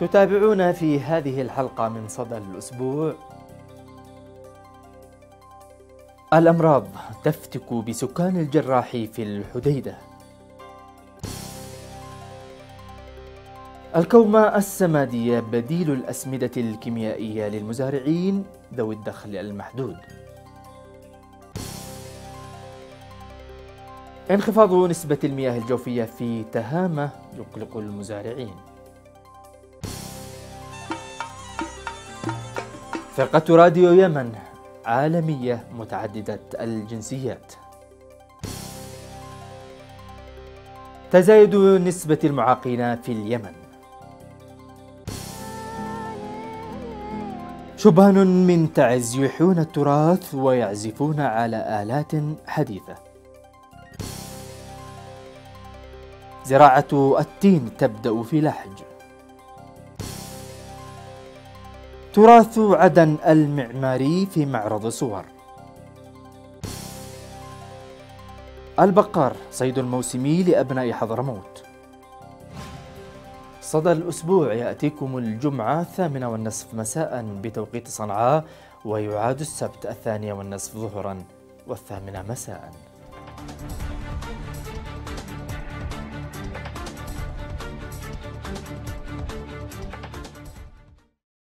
تتابعونا في هذه الحلقة من صدى الأسبوع. الأمراض تفتك بسكان الجراح في الحديدة. الكومة السمادية بديل الأسمدة الكيميائية للمزارعين ذوي الدخل المحدود. انخفاض نسبة المياه الجوفية في تهامة يقلق المزارعين. فرقة راديو يمن عالمية متعددة الجنسيات. تزايد نسبة المعاقين في اليمن. شبان من تعز يحيون التراث ويعزفون على آلات حديثة. زراعة التين تبدأ في لحج. تراث عدن المعماري في معرض صور. البقار صيد الموسمي لأبناء حضرموت. صدى الأسبوع يأتيكم الجمعة 8:30 مساء بتوقيت صنعاء، ويعاد السبت 2:30 ظهرا و8 مساء.